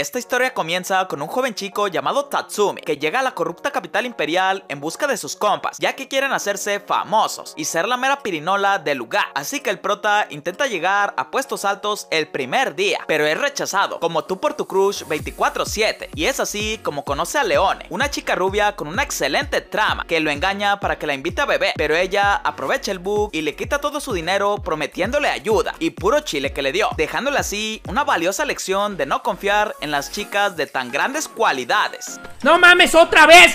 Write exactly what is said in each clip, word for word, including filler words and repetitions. Esta historia comienza con un joven chico llamado Tatsumi, que llega a la corrupta capital imperial en busca de sus compas, ya que quieren hacerse famosos y ser la mera pirinola del lugar. Así que el prota intenta llegar a puestos altos el primer día, pero es rechazado, como tú por tu crush veinticuatro siete, y es así como conoce a Leone, una chica rubia con una excelente trama, que lo engaña para que la invite a beber, pero ella aprovecha el bug y le quita todo su dinero prometiéndole ayuda y puro chile que le dio, dejándole así una valiosa lección de no confiar en las chicas de tan grandes cualidades. ¡No mames, otra vez!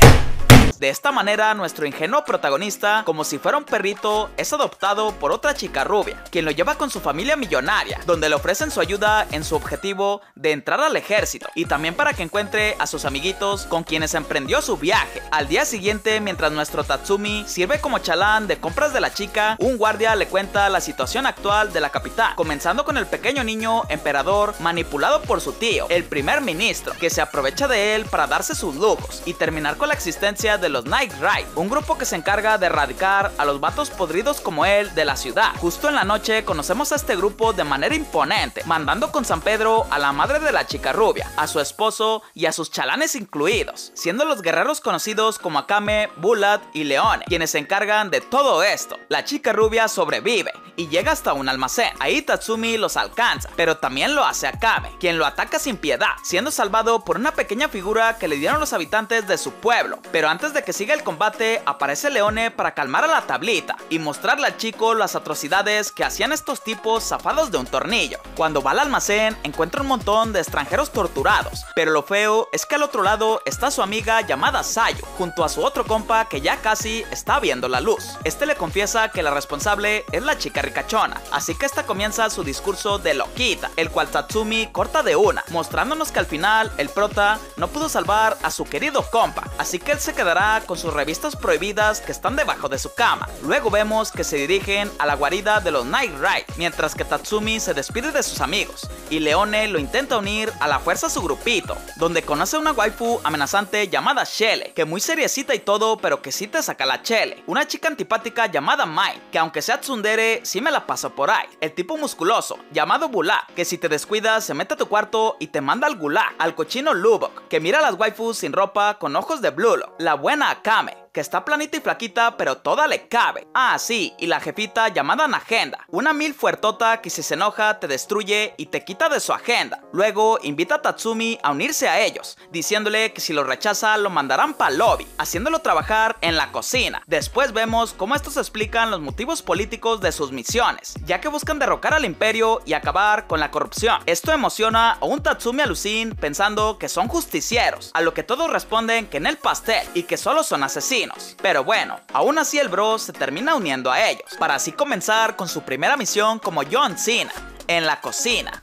De esta manera, nuestro ingenuo protagonista, como si fuera un perrito, es adoptado por otra chica rubia, quien lo lleva con su familia millonaria, donde le ofrecen su ayuda en su objetivo de entrar al ejército, y también para que encuentre a sus amiguitos con quienes emprendió su viaje. Al día siguiente, mientras nuestro Tatsumi sirve como chalán de compras de la chica, un guardia le cuenta la situación actual de la capital, comenzando con el pequeño niño emperador manipulado por su tío, el primer ministro, que se aprovecha de él para darse sus lujos y terminar con la existencia de de los Night Ride, un grupo que se encarga de erradicar a los vatos podridos como él de la ciudad. Justo en la noche conocemos a este grupo de manera imponente, mandando con San Pedro a la madre de la chica rubia, a su esposo y a sus chalanes incluidos, siendo los guerreros conocidos como Akame, Bulat y Leone, quienes se encargan de todo esto. La chica rubia sobrevive y llega hasta un almacén. Ahí Tatsumi los alcanza, pero también lo hace Akame, quien lo ataca sin piedad, siendo salvado por una pequeña figura que le dieron los habitantes de su pueblo. Pero antes de de que siga el combate, aparece Leone para calmar a la tablita y mostrarle al chico las atrocidades que hacían estos tipos zafados de un tornillo. Cuando va al almacén, encuentra un montón de extranjeros torturados, pero lo feo es que al otro lado está su amiga llamada Sayu, junto a su otro compa que ya casi está viendo la luz. Este le confiesa que la responsable es la chica ricachona, así que esta comienza su discurso de loquita, el cual Tatsumi corta de una, mostrándonos que al final el prota no pudo salvar a su querido compa, así que él se quedará con sus revistas prohibidas que están debajo de su cama. Luego vemos que se dirigen a la guarida de los Night Ride, mientras que Tatsumi se despide de sus amigos y Leone lo intenta unir a la fuerza a su grupito, donde conoce a una waifu amenazante llamada Shele, que muy seriecita y todo, pero que sí te saca la chele. Una chica antipática llamada Mai, que aunque sea tsundere, sí me la paso por ahí. El tipo musculoso llamado Bula, que si te descuidas se mete a tu cuarto y te manda al gulag. Al cochino Lubok, que mira a las waifus sin ropa con ojos de Blue Lock. La buena Akame, que está planita y flaquita, pero toda le cabe. Ah, sí, y la jefita llamada Nagenda, una mil fuertota que si se enoja te destruye y te quita de su agenda. Luego invita a Tatsumi a unirse a ellos, diciéndole que si lo rechaza lo mandarán para el lobby, haciéndolo trabajar en la cocina. Después vemos cómo estos explican los motivos políticos de sus misiones, ya que buscan derrocar al imperio y acabar con la corrupción. Esto emociona a un Tatsumi alucín, pensando que son justicieros, a lo que todos responden que en el pastel y que solo son asesinos. Pero bueno, aún así el bro se termina uniendo a ellos, para así comenzar con su primera misión como John Cena, en la cocina.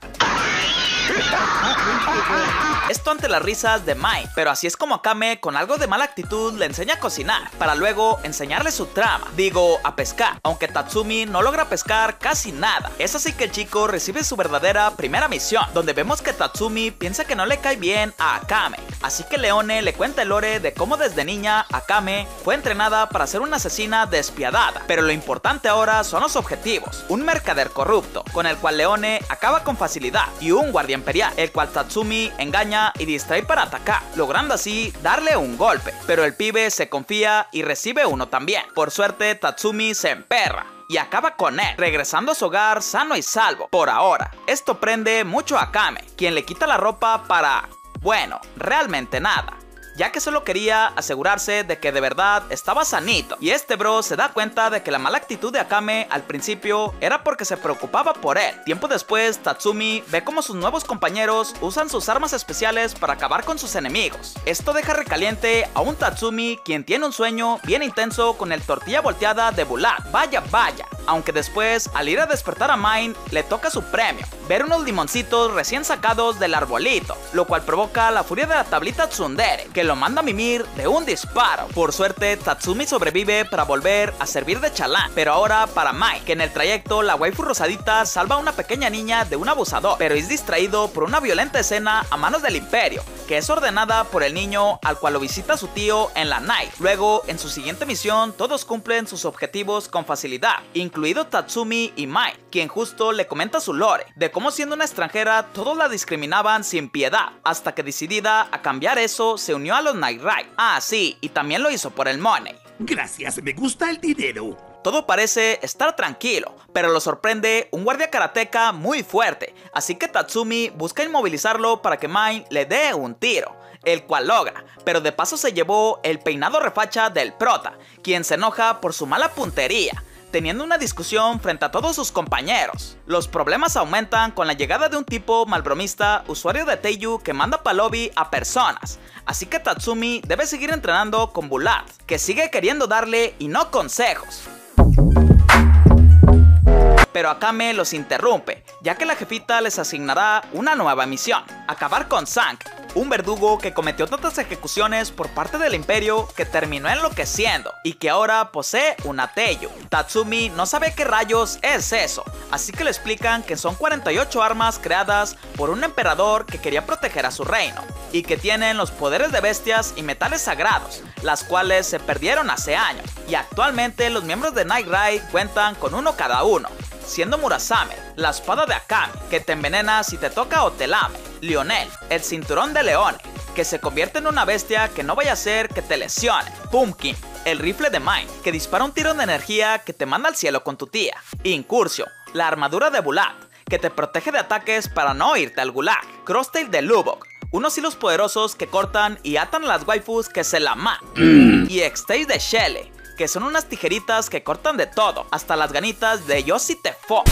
Esto ante las risas de Mai, pero así es como Akame con algo de mala actitud le enseña a cocinar, para luego enseñarle su trama, digo a pescar, aunque Tatsumi no logra pescar casi nada. Es así que el chico recibe su verdadera primera misión, donde vemos que Tatsumi piensa que no le cae bien a Akame, así que Leone le cuenta el lore de cómo desde niña Akame fue entrenada para ser una asesina despiadada, pero lo importante ahora son los objetivos, un mercader corrupto, con el cual Leone acaba con facilidad, y un guardia imperial, el cual Tatsumi engaña y distrae para atacar, logrando así darle un golpe, pero el pibe se confía y recibe uno también. Por suerte Tatsumi se emperra y acaba con él, regresando a su hogar sano y salvo, por ahora. Esto prende mucho a Akame, quien le quita la ropa para, bueno, realmente nada, ya que solo quería asegurarse de que de verdad estaba sanito. Y este bro se da cuenta de que la mala actitud de Akame al principio era porque se preocupaba por él. Tiempo después, Tatsumi ve cómo sus nuevos compañeros usan sus armas especiales para acabar con sus enemigos. Esto deja recaliente a un Tatsumi, quien tiene un sueño bien intenso con el tortilla volteada de Bulat. Vaya, vaya. Aunque después, al ir a despertar a Mine, le toca su premio, ver unos limoncitos recién sacados del arbolito, lo cual provoca la furia de la tablita tsundere, que lo manda a mimir de un disparo. Por suerte, Tatsumi sobrevive para volver a servir de chalán, pero ahora para Mai, que en el trayecto la waifu rosadita salva a una pequeña niña de un abusador, pero es distraído por una violenta escena a manos del imperio, que es ordenada por el niño, al cual lo visita su tío en la night. Luego, en su siguiente misión, todos cumplen sus objetivos con facilidad, incluso incluido Tatsumi y Mai, quien justo le comenta su lore, de cómo siendo una extranjera todos la discriminaban sin piedad, hasta que decidida a cambiar eso se unió a los Night Ride. Ah sí, y también lo hizo por el money. Gracias, me gusta el dinero. Todo parece estar tranquilo, pero lo sorprende un guardia karateka muy fuerte, así que Tatsumi busca inmovilizarlo para que Mai le dé un tiro, el cual logra, pero de paso se llevó el peinado refacha del prota, quien se enoja por su mala puntería, teniendo una discusión frente a todos sus compañeros. Los problemas aumentan con la llegada de un tipo malbromista, usuario de Teiyu, que manda pa lobby a personas, así que Tatsumi debe seguir entrenando con Bulat, que sigue queriendo darle y no consejos. Pero Akame los interrumpe, ya que la jefita les asignará una nueva misión: acabar con Zank, un verdugo que cometió tantas ejecuciones por parte del imperio que terminó enloqueciendo y que ahora posee una Teiyu. Tatsumi no sabe qué rayos es eso, así que le explican que son cuarenta y ocho armas creadas por un emperador que quería proteger a su reino y que tienen los poderes de bestias y metales sagrados, las cuales se perdieron hace años, y actualmente los miembros de Night Raid cuentan con uno cada uno, siendo Murasame la espada de Akame, que te envenena si te toca o te lame, Lionel, el cinturón de Leone, que se convierte en una bestia que no vaya a ser que te lesione, Pumpkin, el rifle de Mine, que dispara un tiro de energía que te manda al cielo con tu tía, Incursio, la armadura de Bulat, que te protege de ataques para no irte al gulag, Crosstail de Lubok, unos hilos poderosos que cortan y atan a las waifus que se la man, mm. y Extail de Shele, que son unas tijeritas que cortan de todo, hasta las ganitas de Yoshi Tefo.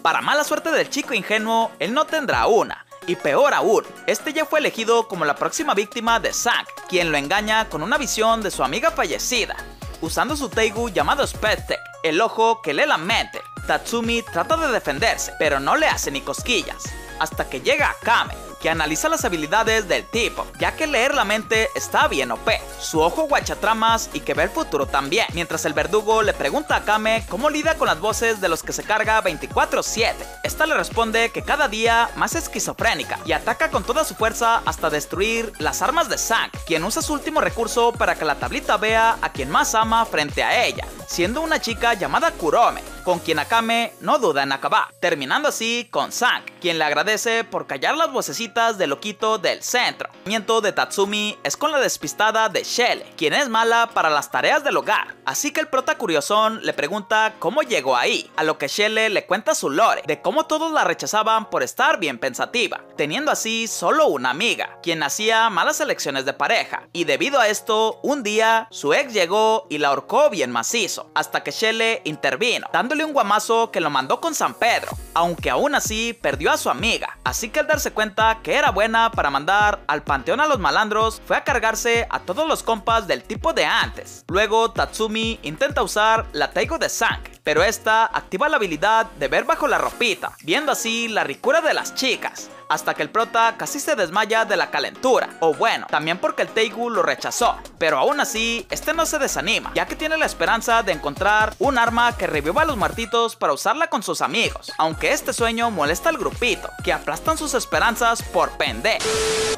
Para mala suerte del chico ingenuo, él no tendrá una. Y peor aún, este ya fue elegido como la próxima víctima de Zack, quien lo engaña con una visión de su amiga fallecida, usando su Teigu llamado Spectek, el ojo que lee la mente. Tatsumi trata de defenderse, pero no le hace ni cosquillas, hasta que llega Akame, que analiza las habilidades del tipo, ya que leer la mente está bien O P, su ojo guachatramas y que ve el futuro también, mientras el verdugo le pregunta a Akame cómo lida con las voces de los que se carga veinticuatro siete. Esta le responde que cada día más esquizofrénica, y ataca con toda su fuerza hasta destruir las armas de Zack, quien usa su último recurso para que la tablita vea a quien más ama frente a ella, siendo una chica llamada Kurome, con quien Akame no duda en acabar, terminando así con Zack, quien le agradece por callar las vocecitas de loquito del centro. El movimiento de Tatsumi es con la despistada de Shele, quien es mala para las tareas del hogar, así que el prota curiosón le pregunta cómo llegó ahí, a lo que Shele le cuenta su lore, de cómo todos la rechazaban por estar bien pensativa, teniendo así solo una amiga, quien hacía malas elecciones de pareja, y debido a esto, un día su ex llegó y la ahorcó bien macizo, hasta que Shele intervino, dándole un guamazo que lo mandó con San Pedro, aunque aún así perdió a su amiga, así que al darse cuenta que era buena para mandar al panteón a los malandros, fue a cargarse a todos los compas del tipo de antes. Luego Tatsumi intenta usar la Teigu de Zank, pero esta activa la habilidad de ver bajo la ropita, viendo así la ricura de las chicas, hasta que el prota casi se desmaya de la calentura, o bueno, también porque el Teigu lo rechazó, pero aún así este no se desanima, ya que tiene la esperanza de encontrar un arma que reviva a los muertitos para usarla con sus amigos, aunque este sueño molesta al grupito, que aplastan sus esperanzas por pendejo.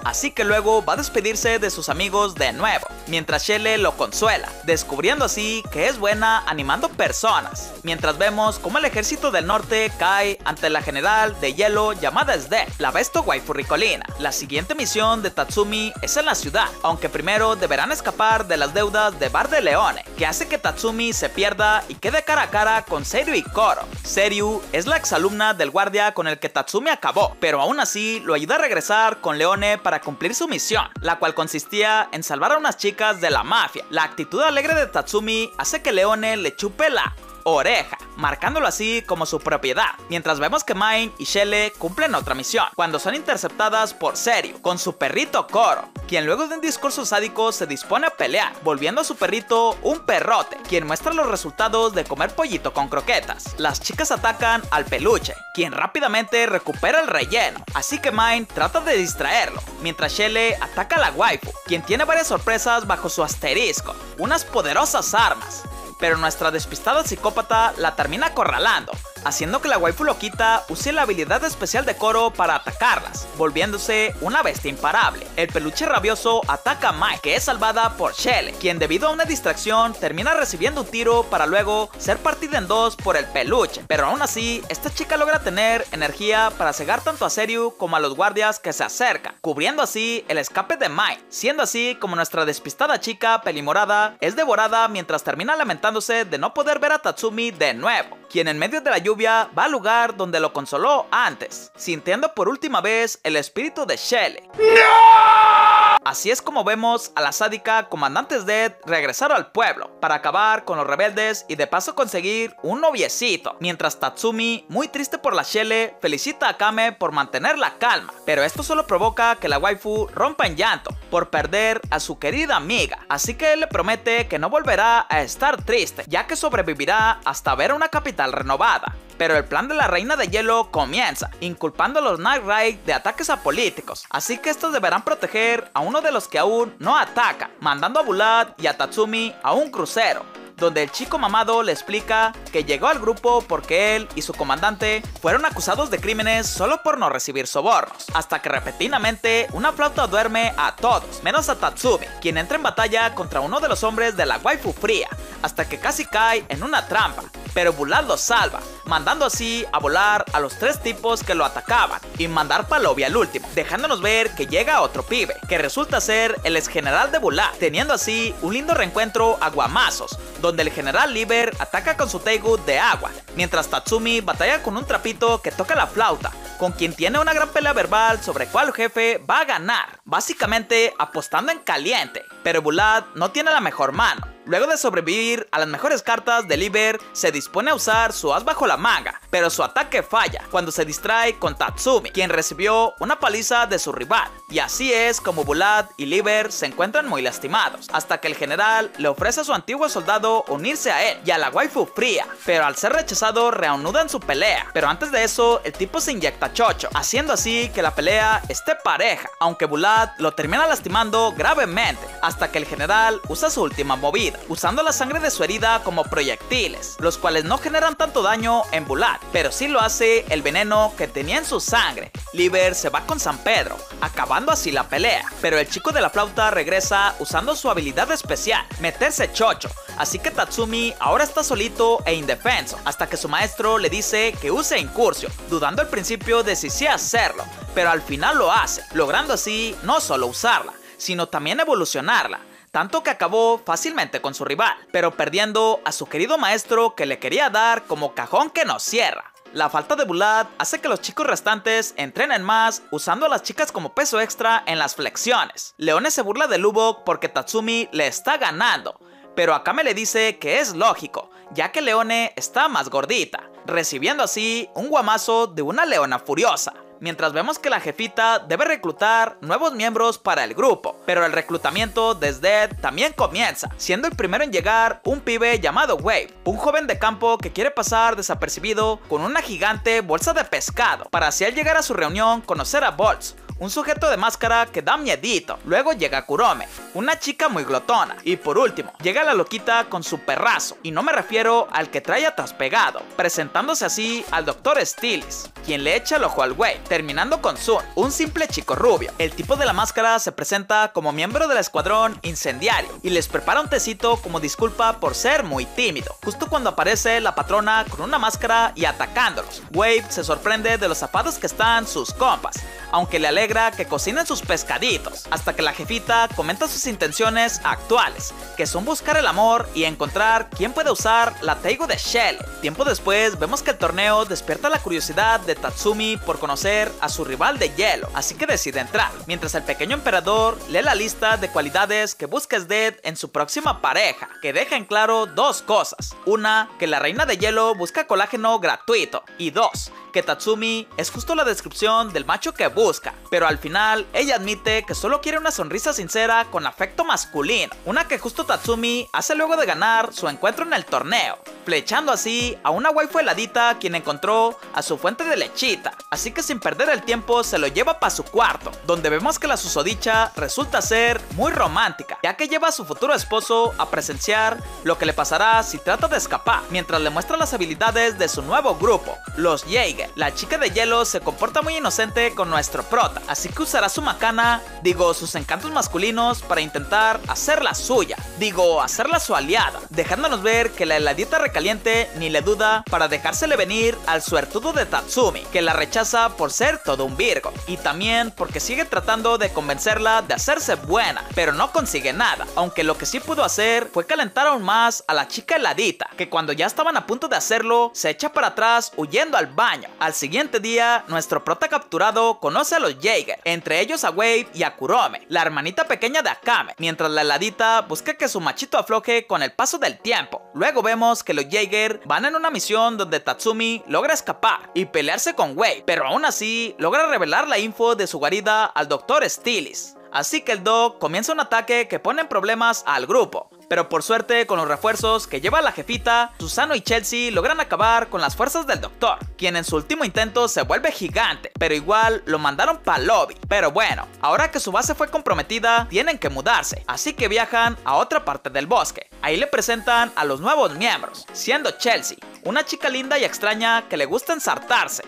Así que luego va a despedirse de sus amigos de nuevo, mientras Shele lo consuela, descubriendo así que es buena animando personas, mientras vemos cómo el ejército del norte cae ante la general de hielo llamada Sde, la besto waifu ricolina. La siguiente misión de Tatsumi es en la ciudad, aunque primero deberán escapar de las deudas de Bar de Leone, que hace que Tatsumi se pierda y quede cara a cara con Seryu y Koro. Seryu es la exalumna del guardia con el que Tatsumi acabó, pero aún así lo ayuda a regresar con Leone para cumplir su misión, la cual consistía en salvar a unas chicas de la mafia. La actitud alegre de Tatsumi hace que Leone le chupe la oreja, marcándolo así como su propiedad, mientras vemos que Mine y Shele cumplen otra misión, cuando son interceptadas por Seryu, con su perrito Koro, quien luego de un discurso sádico se dispone a pelear, volviendo a su perrito un perrote, quien muestra los resultados de comer pollito con croquetas. Las chicas atacan al peluche, quien rápidamente recupera el relleno, así que Mine trata de distraerlo, mientras Shele ataca a la waifu, quien tiene varias sorpresas bajo su asterisco, unas poderosas armas, pero nuestra despistada psicópata la termina acorralando, haciendo que la waifu loquita use la habilidad especial de Koro para atacarlas, volviéndose una bestia imparable. El peluche rabioso ataca a Mai, que es salvada por Shelley, quien debido a una distracción termina recibiendo un tiro para luego ser partida en dos por el peluche, pero aún así esta chica logra tener energía para cegar tanto a Seryu como a los guardias que se acercan, cubriendo así el escape de Mai, siendo así como nuestra despistada chica pelimorada es devorada mientras termina lamentándose de no poder ver a Tatsumi de nuevo, quien en medio de la lluvia va al lugar donde lo consoló antes, sintiendo por última vez el espíritu de Shelley. ¡No! Así es como vemos a la sádica Comandantes Dead regresar al pueblo para acabar con los rebeldes y de paso conseguir un noviecito, mientras Tatsumi, muy triste por la Shelley, felicita a Kame por mantener la calma, pero esto solo provoca que la waifu rompa en llanto por perder a su querida amiga, así que él le promete que no volverá a estar triste, ya que sobrevivirá hasta ver una capital renovada. Pero el plan de la Reina de Hielo comienza, inculpando a los Night Raid de ataques a políticos, así que estos deberán proteger a uno de los que aún no ataca, mandando a Bulat y a Tatsumi a un crucero, donde el chico mamado le explica que llegó al grupo porque él y su comandante fueron acusados de crímenes solo por no recibir sobornos, hasta que repentinamente una flauta duerme a todos, menos a Tatsumi, quien entra en batalla contra uno de los hombres de la waifu fría, hasta que casi cae en una trampa, pero Bulat lo salva, mandando así a volar a los tres tipos que lo atacaban y mandar Palobi al último, dejándonos ver que llega otro pibe, que resulta ser el ex general de Bulat, teniendo así un lindo reencuentro a guamazos, donde el general Liber ataca con su Teigu de agua, mientras Tatsumi batalla con un trapito que toca la flauta, con quien tiene una gran pelea verbal sobre cuál jefe va a ganar, básicamente apostando en caliente, pero Bulat no tiene la mejor mano. Luego de sobrevivir a las mejores cartas de Liber, se dispone a usar su as bajo la manga, pero su ataque falla cuando se distrae con Tatsumi, quien recibió una paliza de su rival, y así es como Bulat y Liber se encuentran muy lastimados, hasta que el general le ofrece a su antiguo soldado unirse a él y a la waifu fría, pero al ser rechazado reanudan su pelea, pero antes de eso el tipo se inyecta chocho, haciendo así que la pelea esté pareja, aunque Bulat lo termina lastimando gravemente, hasta que el general usa su última movida, usando la sangre de su herida como proyectiles, los cuales no generan tanto daño en Bulat, pero sí lo hace el veneno que tenía en su sangre. Liber se va con San Pedro, acabando así la pelea, pero el chico de la flauta regresa usando su habilidad especial, meterse chocho, así que Tatsumi ahora está solito e indefenso, hasta que su maestro le dice que use incursio, dudando al principio de si sí hacerlo, pero al final lo hace, logrando así no solo usarla, sino también evolucionarla, tanto que acabó fácilmente con su rival, pero perdiendo a su querido maestro que le quería dar como cajón que no cierra. La falta de Bulat hace que los chicos restantes entrenen más usando a las chicas como peso extra en las flexiones. Leone se burla de Lubok porque Tatsumi le está ganando, pero Akame le dice que es lógico, ya que Leone está más gordita, recibiendo así un guamazo de una leona furiosa. Mientras vemos que la jefita debe reclutar nuevos miembros para el grupo, pero el reclutamiento desde Ed también comienza, siendo el primero en llegar un pibe llamado Wave, un joven de campo que quiere pasar desapercibido con una gigante bolsa de pescado, para así al llegar a su reunión conocer a Bolts, un sujeto de máscara que da miedito. Luego llega Kurome, una chica muy glotona, y por último llega la loquita con su perrazo, y no me refiero al que trae atrás pegado, presentándose así al doctor Stilis, quien le echa el ojo al güey, terminando con Sun, un simple chico rubio. El tipo de la máscara se presenta como miembro del escuadrón incendiario y les prepara un tecito como disculpa por ser muy tímido, justo cuando aparece la patrona con una máscara y atacándolos. Wave se sorprende de los zapatos que están sus compas, aunque le alegra que cocinen sus pescaditos, hasta que la jefita comenta sus intenciones actuales, que son buscar el amor y encontrar quién puede usar la Teigu de Shelley. Tiempo después vemos que el torneo despierta la curiosidad de Tatsumi por conocer a su rival de hielo, así que decide entrar, mientras el pequeño emperador lee la lista de cualidades que busca Dead en su próxima pareja, que deja en claro dos cosas: una, que la reina de hielo busca colágeno gratuito, y dos, que Tatsumi es justo la descripción del macho que busca, pero al final ella admite que solo quiere una sonrisa sincera con afecto masculino, una que justo Tatsumi hace luego de ganar su encuentro en el torneo, flechando así a una waifu heladita quien encontró a su fuente de lechita, así que sin perder el tiempo se lo lleva para su cuarto, donde vemos que la susodicha resulta ser muy romántica, ya que lleva a su futuro esposo a presenciar lo que le pasará si trata de escapar, mientras le muestra las habilidades de su nuevo grupo, los Jaeger. La chica de hielo se comporta muy inocente con nuestro prota, así que usará su macana, digo sus encantos masculinos para intentar hacerla suya, digo hacerla su aliada, dejándonos ver que la heladita recaliente ni le duda para dejársele venir al suertudo de Tatsumi, que la rechaza por ser todo un virgo, y también porque sigue tratando de convencerla de hacerse buena, pero no consigue nada, aunque lo que sí pudo hacer fue calentar aún más a la chica heladita, que cuando ya estaban a punto de hacerlo, se echa para atrás huyendo al baño. Al siguiente día, nuestro prota capturado conoce a los Jaeger, entre ellos a Wave y a Kurome, la hermanita pequeña de Akame, mientras la heladita busca que su machito afloje con el paso del tiempo. Luego vemos que los Jaeger van en una misión donde Tatsumi logra escapar y pelearse con Wave, pero aún así logra revelar la info de su guarida al doctor Stilis. Así que el Doc comienza un ataque que pone en problemas al grupo, pero por suerte con los refuerzos que lleva la jefita, Susano y Chelsea logran acabar con las fuerzas del doctor, quien en su último intento se vuelve gigante, pero igual lo mandaron para el lobby. Pero bueno, ahora que su base fue comprometida, tienen que mudarse, así que viajan a otra parte del bosque. Ahí le presentan a los nuevos miembros, siendo Chelsea, una chica linda y extraña que le gusta ensartarse.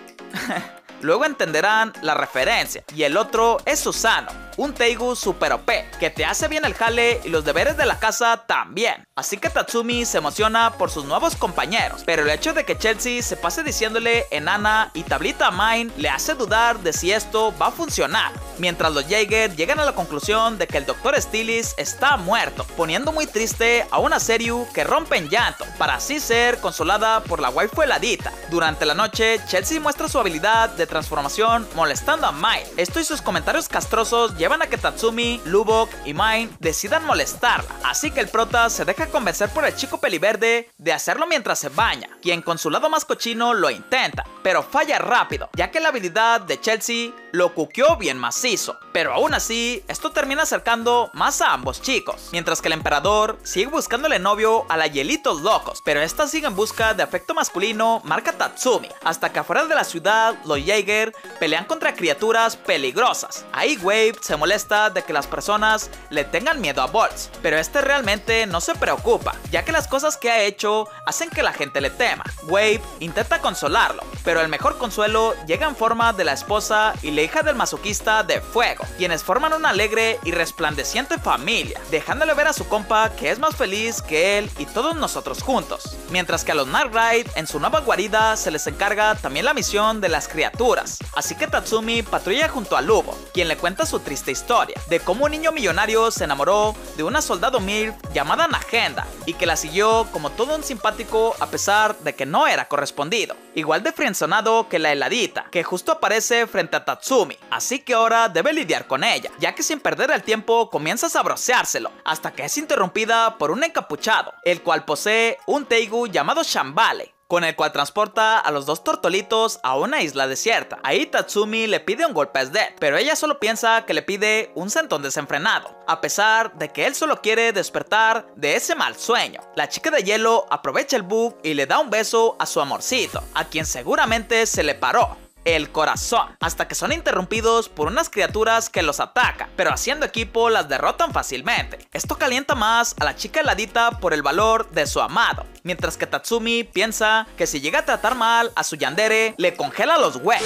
Luego entenderán la referencia. Y el otro es Susano, un Teigu super O P, que te hace bien el jale y los deberes de la casa también. Así que Tatsumi se emociona por sus nuevos compañeros, pero el hecho de que Chelsea se pase diciéndole enana y tablita mine le hace dudar de si esto va a funcionar. Mientras los Jaeger llegan a la conclusión de que el doctor Stilis está muerto, poniendo muy triste a una Seryu que rompe en llanto, para así ser consolada por la waifu heladita. Durante la noche, Chelsea muestra su habilidad de transformación molestando a Mine. Esto y sus comentarios castrosos llevan a que Tatsumi, Lubok y Mine decidan molestarla, así que el prota se deja convencer por el chico peliverde de hacerlo mientras se baña, quien con su lado más cochino lo intenta, pero falla rápido, ya que la habilidad de Chelsea lo cuqueó bien macizo, pero aún así esto termina acercando más a ambos chicos, mientras que el emperador sigue buscándole novio a la Hielitos Locos, pero esta sigue en busca de afecto masculino marca Tatsumi, hasta que afuera de la ciudad los Jaeger pelean contra criaturas peligrosas. Ahí Wave se molesta de que las personas le tengan miedo a Boltz, pero este realmente no se preocupa, ya que las cosas que ha hecho hacen que la gente le tema. Wave intenta consolarlo, pero el mejor consuelo llega en forma de la esposa y le hija del masoquista de fuego, quienes forman una alegre y resplandeciente familia, dejándole ver a su compa que es más feliz que él y todos nosotros juntos. Mientras que a los Night Ride en su nueva guarida se les encarga también la misión de las criaturas, así que Tatsumi patrulla junto a Lubo, quien le cuenta su triste historia de cómo un niño millonario se enamoró de una soldado milf llamada Nagenda y que la siguió como todo un simpático a pesar de que no era correspondido, igual de frienzonado que la heladita, que justo aparece frente a Tatsumi. Así que ahora debe lidiar con ella, ya que sin perder el tiempo comienza a sabroseárselo, hasta que es interrumpida por un encapuchado, el cual posee un Teigu llamado Shambhale, con el cual transporta a los dos tortolitos a una isla desierta. Ahí Tatsumi le pide un golpe a Dead, pero ella solo piensa que le pide un sentón desenfrenado, a pesar de que él solo quiere despertar de ese mal sueño. La chica de hielo aprovecha el bug y le da un beso a su amorcito, a quien seguramente se le paró el corazón, hasta que son interrumpidos por unas criaturas que los atacan, pero haciendo equipo las derrotan fácilmente. Esto calienta más a la chica heladita por el valor de su amado, mientras que Tatsumi piensa que si llega a tratar mal a su yandere, le congela los huevos.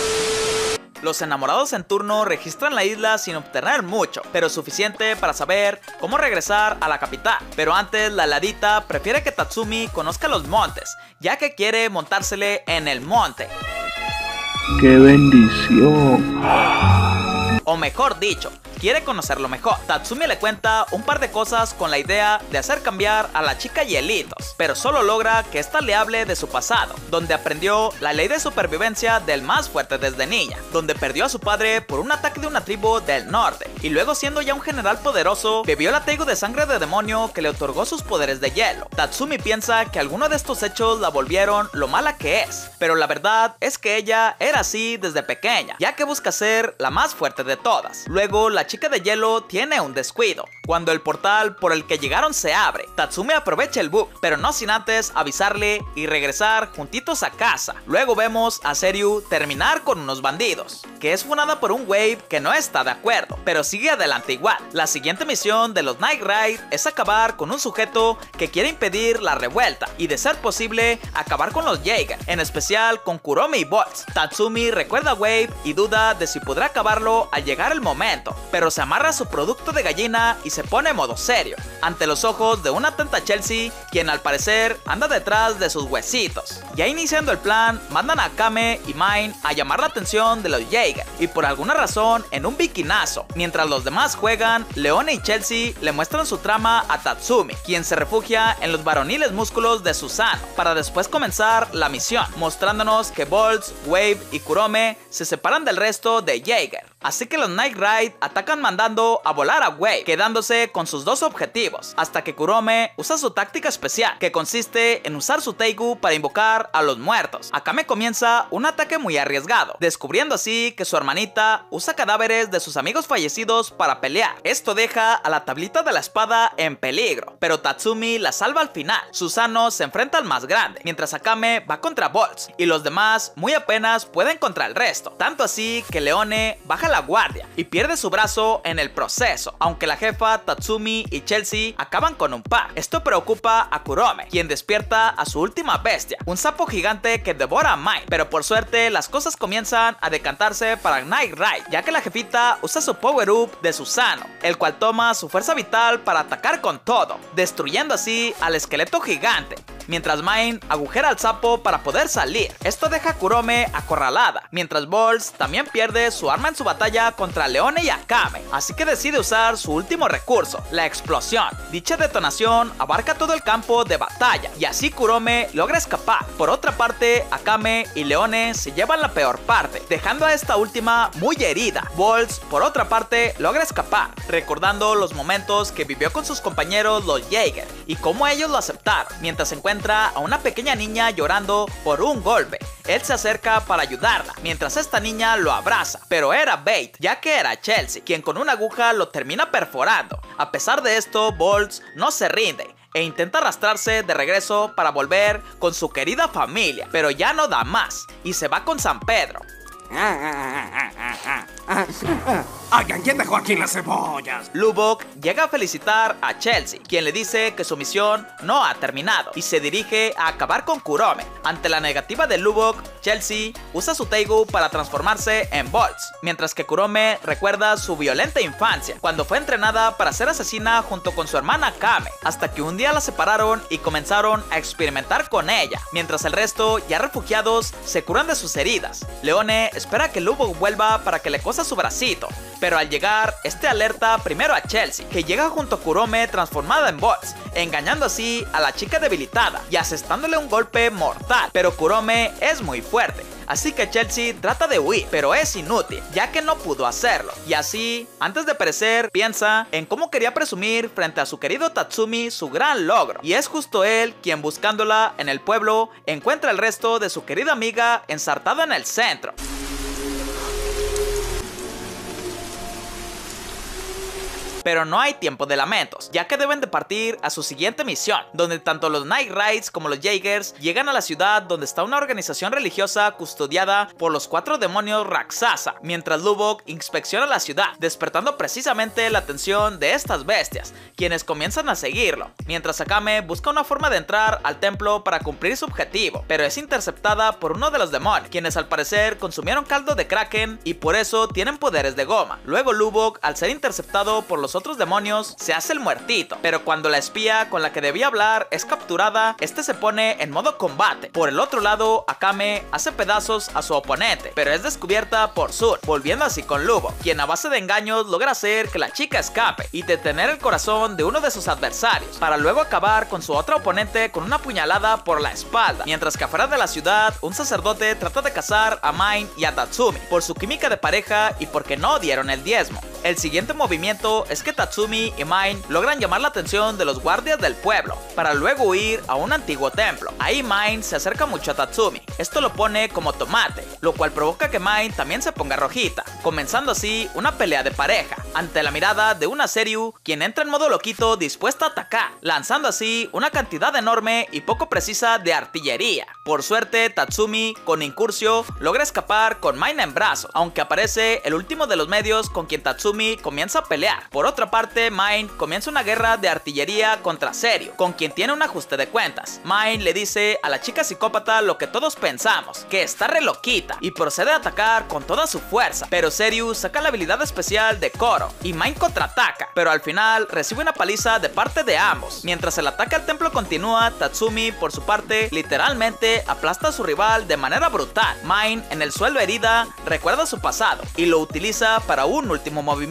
Los enamorados en turno registran la isla sin obtener mucho, pero suficiente para saber cómo regresar a la capital. Pero antes la heladita prefiere que Tatsumi conozca los montes, ya que quiere montársele en el monte. ¡Qué bendición! O mejor dicho, quiere conocerlo mejor. Tatsumi le cuenta un par de cosas con la idea de hacer cambiar a la chica Hielitos, pero solo logra que ésta le hable de su pasado, donde aprendió la ley de supervivencia del más fuerte desde niña, donde perdió a su padre por un ataque de una tribu del norte, y luego siendo ya un general poderoso, bebió el ateigo de sangre de demonio que le otorgó sus poderes de hielo. Tatsumi piensa que algunos de estos hechos la volvieron lo mala que es, pero la verdad es que ella era así desde pequeña, ya que busca ser la más fuerte de todas. Luego la chica de hielo tiene un descuido, cuando el portal por el que llegaron se abre. Tatsumi aprovecha el bug, pero no sin antes avisarle y regresar juntitos a casa. Luego vemos a Seryu terminar con unos bandidos, que es funada por un wave que no está de acuerdo, pero sigue adelante igual. La siguiente misión de los Night Ride es acabar con un sujeto que quiere impedir la revuelta y de ser posible acabar con los Jaeger, en especial con Kuromi y Boltz. Tatsumi recuerda a Wave y duda de si podrá acabarlo al llegar el momento, pero se amarra a su producto de gallina y se pone en modo serio, ante los ojos de una atenta Chelsea, quien al parecer anda detrás de sus huesitos. Ya iniciando el plan, mandan a Akame y Mine a llamar la atención de los Jaeger, y por alguna razón en un bikinazo. Mientras los demás juegan, Leone y Chelsea le muestran su trama a Tatsumi, quien se refugia en los varoniles músculos de Susano, para después comenzar la misión, mostrándonos que Boltz, Wave y Kurome se separan del resto de Jaeger. Así que los Night Ride atacan mandando a volar a Wave, quedándose con sus dos objetivos, hasta que Kurome usa su táctica especial, que consiste en usar su Teigu para invocar a los muertos. Akame comienza un ataque muy arriesgado, descubriendo así que su hermanita usa cadáveres de sus amigos fallecidos para pelear. Esto deja a la tablita de la espada en peligro, pero Tatsumi la salva al final. Susano se enfrenta al más grande, mientras Akame va contra Boltz, y los demás muy apenas pueden contra el resto, tanto así que Leone baja la la guardia y pierde su brazo en el proceso, aunque la jefa, Tatsumi y Chelsea acaban con un par. Esto preocupa a Kurome, quien despierta a su última bestia, un sapo gigante que devora a Mine, pero por suerte las cosas comienzan a decantarse para Night Ride, ya que la jefita usa su power up de Susano, el cual toma su fuerza vital para atacar con todo, destruyendo así al esqueleto gigante, mientras Mine agujera al sapo para poder salir. Esto deja a Kurome acorralada, mientras Boltz también pierde su arma en su batalla contra Leone y Akame, así que decide usar su último recurso, la explosión. Dicha detonación abarca todo el campo de batalla, y así Kurome logra escapar. Por otra parte, Akame y Leone se llevan la peor parte, dejando a esta última muy herida. Boltz, por otra parte, logra escapar, recordando los momentos que vivió con sus compañeros los Jaeger, y cómo ellos lo aceptaron, mientras se encuentra entra a una pequeña niña llorando por un golpe. Él se acerca para ayudarla, mientras esta niña lo abraza, pero era bait, ya que era Chelsea, quien con una aguja lo termina perforando. A pesar de esto, Boltz no se rinde e intenta arrastrarse de regreso para volver con su querida familia, pero ya no da más y se va con San Pedro. ¡Alguien quien dejó aquí las cebollas! Lubok llega a felicitar a Chelsea, quien le dice que su misión no ha terminado, y se dirige a acabar con Kurome. Ante la negativa de Lubok, Chelsea usa su Teigu para transformarse en Boltz, mientras que Kurome recuerda su violenta infancia, cuando fue entrenada para ser asesina junto con su hermana Akame, hasta que un día la separaron y comenzaron a experimentar con ella, mientras el resto, ya refugiados, se curan de sus heridas. Leone espera que Lubok vuelva para que le cosa su bracito, pero al llegar, este alerta primero a Chelsea, que llega junto a Kurome transformada en Boltz, engañando así a la chica debilitada y asestándole un golpe mortal, pero Kurome es muy fuerte, así que Chelsea trata de huir, pero es inútil, ya que no pudo hacerlo. Y así, antes de perecer, piensa en cómo quería presumir frente a su querido Tatsumi su gran logro, y es justo él quien, buscándola en el pueblo, encuentra el resto de su querida amiga ensartada en el centro. Pero no hay tiempo de lamentos, ya que deben de partir a su siguiente misión, donde tanto los Night Rides como los Jaegers llegan a la ciudad donde está una organización religiosa custodiada por los cuatro demonios Raksasa, mientras Lubok inspecciona la ciudad, despertando precisamente la atención de estas bestias, quienes comienzan a seguirlo, mientras Akame busca una forma de entrar al templo para cumplir su objetivo, pero es interceptada por uno de los demonios, quienes al parecer consumieron caldo de Kraken y por eso tienen poderes de goma. Luego Lubok, al ser interceptado por los los otros demonios, se hace el muertito. Pero cuando la espía con la que debía hablar es capturada, este se pone en modo combate. Por el otro lado, Akame hace pedazos a su oponente, pero es descubierta por Sur, volviendo así con Lubo, quien a base de engaños logra hacer que la chica escape y detener el corazón de uno de sus adversarios, para luego acabar con su otra oponente con una puñalada por la espalda. Mientras que afuera de la ciudad, un sacerdote trata de cazar a Mine y a Tatsumi por su química de pareja y porque no dieron el diezmo. El siguiente movimiento es que Tatsumi y Mine logran llamar la atención de los guardias del pueblo, para luego huir a un antiguo templo. Ahí Mine se acerca mucho a Tatsumi, esto lo pone como tomate, lo cual provoca que Mine también se ponga rojita, comenzando así una pelea de pareja, ante la mirada de una Seryu, quien entra en modo loquito dispuesta a atacar, lanzando así una cantidad enorme y poco precisa de artillería. Por suerte Tatsumi, con incursio, logra escapar con Mine en brazos, aunque aparece el último de los medios con quien Tatsumi comienza a pelear. Por otra parte, Mine comienza una guerra de artillería contra Seryu, con quien tiene un ajuste de cuentas. Mine le dice a la chica psicópata lo que todos pensamos, que está re loquita, y procede a atacar con toda su fuerza, pero Seryu saca la habilidad especial de Koro, y Mine contraataca, pero al final recibe una paliza de parte de ambos. Mientras el ataque al templo continúa, Tatsumi, por su parte, literalmente aplasta a su rival de manera brutal. Mine, en el suelo herida, recuerda su pasado, y lo utiliza para un último movimiento.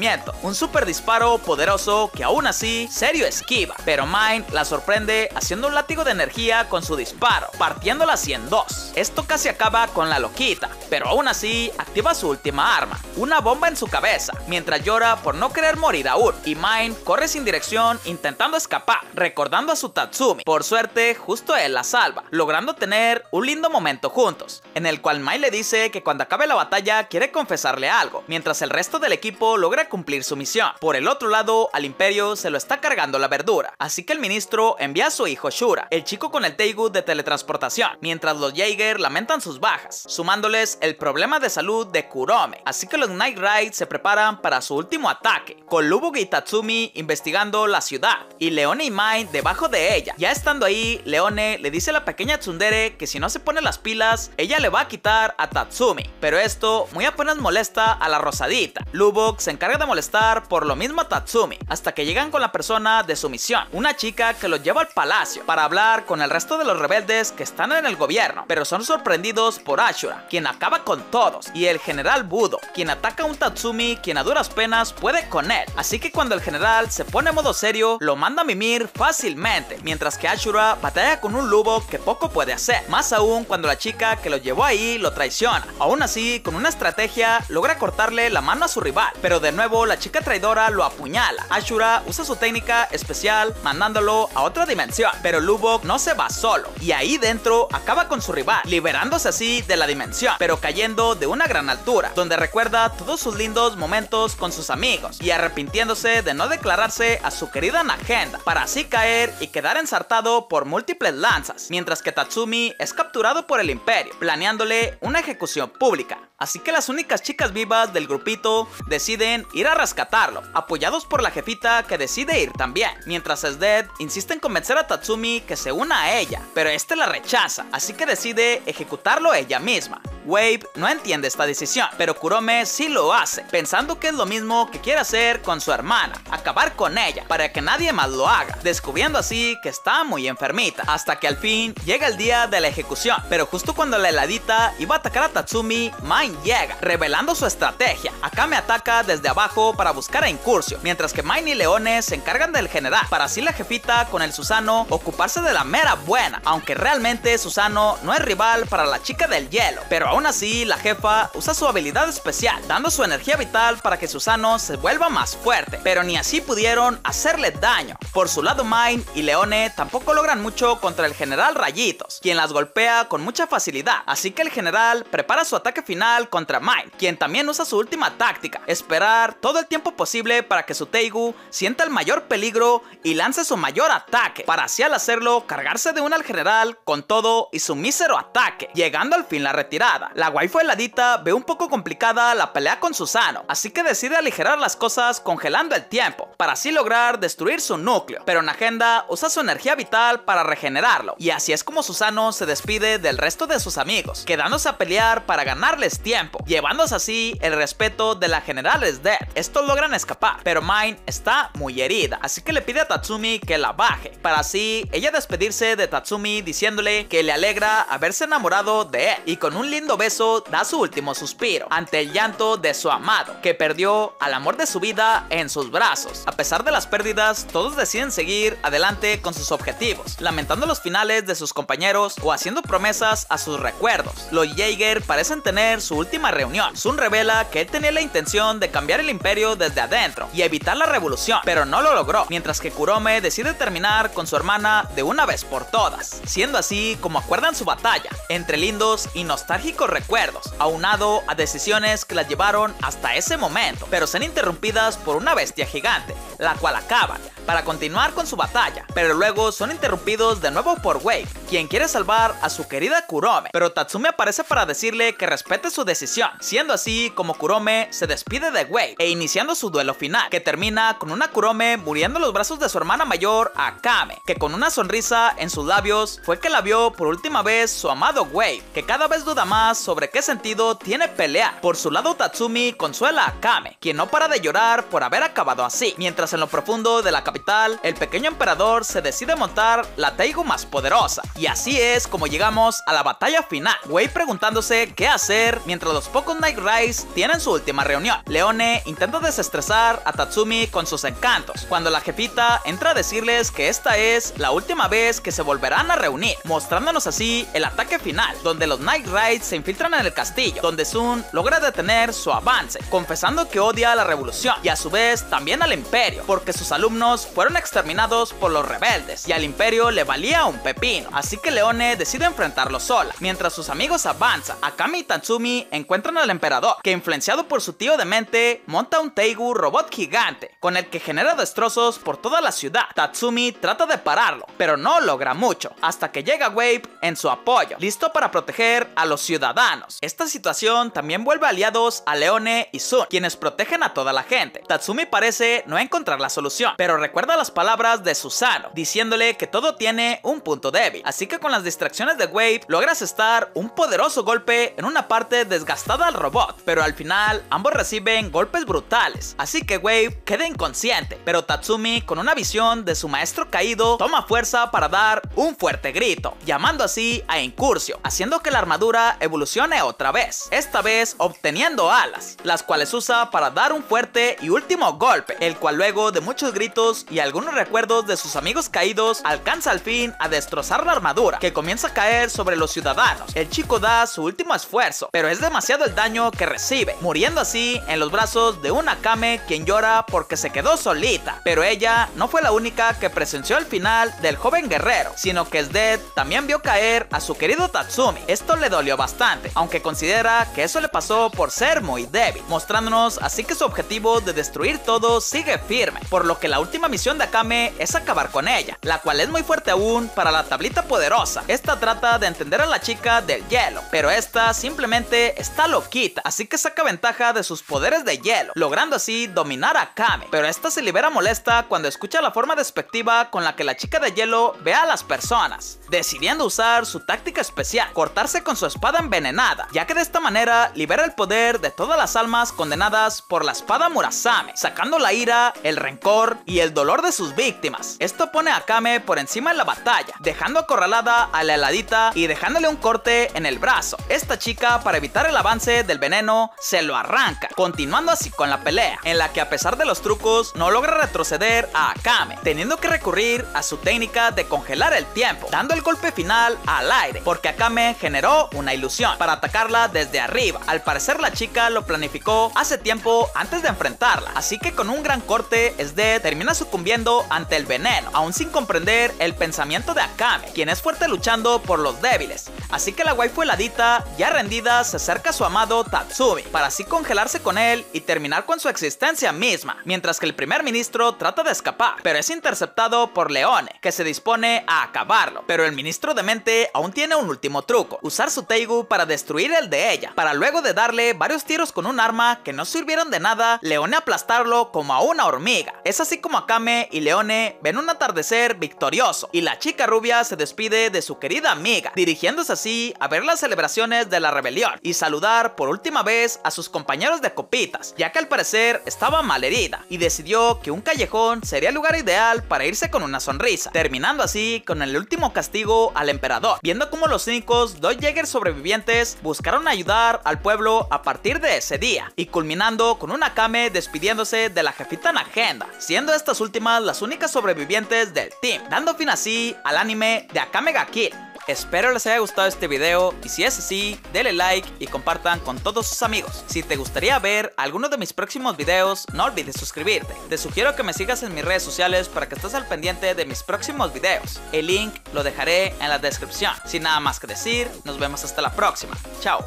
Un super disparo poderoso que aún así Seryu esquiva, pero Mine la sorprende haciendo un látigo de energía con su disparo, partiéndola así en dos. Esto casi acaba con la loquita, pero aún así activa su última arma, una bomba en su cabeza, mientras llora por no querer morir aún, y Mine corre sin dirección intentando escapar, recordando a su Tatsumi. Por suerte, justo él la salva, logrando tener un lindo momento juntos, en el cual Mine le dice que cuando acabe la batalla quiere confesarle algo, mientras el resto del equipo logra cumplir su misión. Por el otro lado, al imperio se lo está cargando la verdura, así que el ministro envía a su hijo Shura, el chico con el Teigu de teletransportación, mientras los Jaeger lamentan sus bajas, sumándoles el problema de salud de Kurome, así que los Knight Rider se preparan para su último ataque, con Lubugi y Tatsumi investigando la ciudad, y Leone y Mine debajo de ella. Ya estando ahí, Leone le dice a la pequeña Tsundere que si no se pone las pilas, ella le va a quitar a Tatsumi, pero esto muy apenas molesta a la rosadita. Lubok se encarga carga de molestar por lo mismo a Tatsumi, hasta que llegan con la persona de su misión, una chica que los lleva al palacio para hablar con el resto de los rebeldes que están en el gobierno, pero son sorprendidos por Ashura, quien acaba con todos, y el general Budo, quien ataca a un Tatsumi quien a duras penas puede con él, así que cuando el general se pone en modo serio, lo manda a mimir fácilmente, mientras que Ashura batalla con un Lubo que poco puede hacer, más aún cuando la chica que lo llevó ahí lo traiciona. Aún así, con una estrategia logra cortarle la mano a su rival, pero de De nuevo la chica traidora lo apuñala. Ashura usa su técnica especial mandándolo a otra dimensión, pero Lubok no se va solo, y ahí dentro acaba con su rival, liberándose así de la dimensión, pero cayendo de una gran altura, donde recuerda todos sus lindos momentos con sus amigos, y arrepintiéndose de no declararse a su querida Nagenda, para así caer y quedar ensartado por múltiples lanzas, mientras que Tatsumi es capturado por el imperio, planeándole una ejecución pública. Así que las únicas chicas vivas del grupito deciden ir a rescatarlo, apoyados por la jefita que decide ir también, mientras Sdet insiste en convencer a Tatsumi que se una a ella, pero este la rechaza, así que decide ejecutarlo ella misma. Wave no entiende esta decisión, pero Kurome sí lo hace, pensando que es lo mismo que quiere hacer con su hermana, acabar con ella, para que nadie más lo haga, descubriendo así que está muy enfermita, hasta que al fin llega el día de la ejecución, pero justo cuando la heladita iba a atacar a Tatsumi, Mine llega, revelando su estrategia. Akame ataca desde abajo para buscar a Incursio, mientras que Mine y Leone se encargan del general, para así la jefita con el Susano ocuparse de la mera buena, aunque realmente Susano no es rival para la chica del hielo, pero aún así, la jefa usa su habilidad especial, dando su energía vital para que Susano se vuelva más fuerte, pero ni así pudieron hacerle daño. Por su lado, Mine y Leone tampoco logran mucho contra el general Rayitos, quien las golpea con mucha facilidad, así que el general prepara su ataque final contra Mine, quien también usa su última táctica, esperar todo el tiempo posible para que su Teigu sienta el mayor peligro y lance su mayor ataque, para así al hacerlo cargarse de una al general con todo y su mísero ataque, llegando al fin la retirada. nada. La waifu heladita ve un poco complicada la pelea con Susanoo, así que decide aligerar las cosas congelando el tiempo, para así lograr destruir su núcleo, pero Nagenda usa su energía vital para regenerarlo, y así es como Susanoo se despide del resto de sus amigos, quedándose a pelear para ganarles tiempo, llevándose así el respeto de la General Death. Estos logran escapar, pero Mine está muy herida, así que le pide a Tatsumi que la baje, para así ella despedirse de Tatsumi diciéndole que le alegra haberse enamorado de él, y con un lindo beso da su último suspiro ante el llanto de su amado, que perdió al amor de su vida en sus brazos. A pesar de las pérdidas, todos deciden seguir adelante con sus objetivos, lamentando los finales de sus compañeros o haciendo promesas a sus recuerdos. Los Jaeger parecen tener su última reunión. Sun revela que él tenía la intención de cambiar el imperio desde adentro y evitar la revolución, pero no lo logró, mientras que Kurome decide terminar con su hermana de una vez por todas, siendo así como acuerdan su batalla, entre lindos y nostálgicos recuerdos, aunado a decisiones que las llevaron hasta ese momento, pero son interrumpidas por una bestia gigante, la cual acaban para continuar con su batalla, pero luego son interrumpidos de nuevo por Wave, quien quiere salvar a su querida Kurome, pero Tatsumi aparece para decirle que respete su decisión, siendo así como Kurome se despide de Wave e iniciando su duelo final, que termina con una Kurome muriendo en los brazos de su hermana mayor Akame, que con una sonrisa en sus labios fue que la vio por última vez su amado Wave, que cada vez duda más sobre qué sentido tiene pelear. Por su lado, Tatsumi consuela a Akame, quien no para de llorar por haber acabado así, mientras en lo profundo de la capital, el pequeño emperador se decide montar la Taigu más poderosa, y así es como llegamos a la batalla final, Wave preguntándose qué hacer mientras los pocos Night Rise tienen su última reunión. Leone intenta desestresar a Tatsumi con sus encantos, cuando la jefita entra a decirles que esta es la última vez que se volverán a reunir, mostrándonos así el ataque final, donde los Night Rides se infiltran en el castillo, donde Sun logra detener su avance, confesando que odia a la revolución y a su vez también al imperio, porque sus alumnos fueron exterminados por los rebeldes y al imperio le valía un pepino, así que Leone decide enfrentarlo sola. Mientras sus amigos avanzan, Akame y Tatsumi encuentran al emperador, que influenciado por su tío demente, monta un Teigu robot gigante, con el que genera destrozos por toda la ciudad. Tatsumi trata de pararlo, pero no logra mucho, hasta que llega Wave en su apoyo, listo para proteger a los ciudadanos. Esta situación también vuelve aliados a Leone y Sun, quienes protegen a toda la gente. Tatsumi parece no encontrar la solución, pero recuerda las palabras de Susanoo, diciéndole que todo tiene un punto débil, así que con las distracciones de Wave logra asestar un poderoso golpe en una parte desgastada al robot, pero al final ambos reciben golpes brutales, así que Wave queda inconsciente, pero Tatsumi, con una visión de su maestro caído, toma fuerza para dar un fuerte grito, llamando así a Incursio, haciendo que la armadura evolucione otra vez, esta vez obteniendo alas, las cuales usa para dar un fuerte y último golpe, el cual luego de muchos gritos y algunos recuerdos de sus amigos caídos, alcanza al fin a destrozar la armadura, que comienza a caer sobre los ciudadanos. El chico da su último esfuerzo, pero es demasiado el daño que recibe, muriendo así en los brazos de una Akame, quien llora porque se quedó solita, pero ella no fue la única que presenció el final del joven guerrero, sino que Death también vio caer a su querido Tatsumi. Esto le dolió bastante, aunque considera que eso le pasó por ser muy débil, mostrándonos así que su objetivo de destruir todo sigue firme, por lo que la última misión de Akame es acabar con ella, la cual es muy fuerte aún para la tablita poderosa. Esta trata de entender a la chica del hielo, pero esta simplemente está loquita, así que saca ventaja de sus poderes de hielo, logrando así dominar a Akame, pero esta se libera molesta cuando escucha la forma despectiva con la que la chica de hielo ve a las personas, decidiendo usar su táctica especial, cortarse con su espada envenenada, ya que de esta manera libera el poder de todas las almas condenadas por la espada Murasame, sacando la ira, el rencor y el dolor de sus víctimas. Esto pone a Akame por encima en la batalla, dejando acorralada a la heladita y dejándole un corte en el brazo. Esta chica, para evitar el avance del veneno, se lo arranca, continuando así con la pelea, en la que a pesar de los trucos no logra retroceder a Akame, teniendo que recurrir a su técnica de congelar el tiempo, dando el golpe final al aire, porque Akame generó una ilusión para atacarla desde arriba. Al parecer la chica lo planificó hace tiempo antes de enfrentarla, así que con un gran corte Sde termina sucumbiendo ante el veneno, aún sin comprender el pensamiento de Akame, quien es fuerte luchando por los débiles, así que la waifu heladita, ya rendida, se acerca a su amado Tatsumi, para así congelarse con él y terminar con su existencia misma, mientras que el primer ministro trata de escapar, pero es interceptado por Leone, que se dispone a acabarlo, pero el ministro demente aún tiene un último truco: usar su Teigu para destruir el de ella, para luego de darle varios tiros con un arma que no sirvieron de nada, Leone aplastarlo como a una hormiga. Es así como Akame y Leone ven un atardecer victorioso, y la chica rubia se despide de su querida amiga, dirigiéndose así a ver las celebraciones de la rebelión y saludar por última vez a sus compañeros de copitas, ya que al parecer estaba malherida y decidió que un callejón sería el lugar ideal para irse con una sonrisa, terminando así con el último castigo al emperador, viendo cómo los cínicos dos Jäger sobrevivientes buscaron ayudar al pueblo a partir de ese día, y culminando con una Akame despidiéndose de la jefita en agenda, siendo estas últimas las únicas sobrevivientes del team, dando fin así al anime de Akame ga Kill. Espero les haya gustado este video y si es así, denle like y compartan con todos sus amigos. Si te gustaría ver alguno de mis próximos videos, no olvides suscribirte. Te sugiero que me sigas en mis redes sociales para que estés al pendiente de mis próximos videos. El link lo dejaré en la descripción. Sin nada más que decir, nos vemos hasta la próxima. Chao.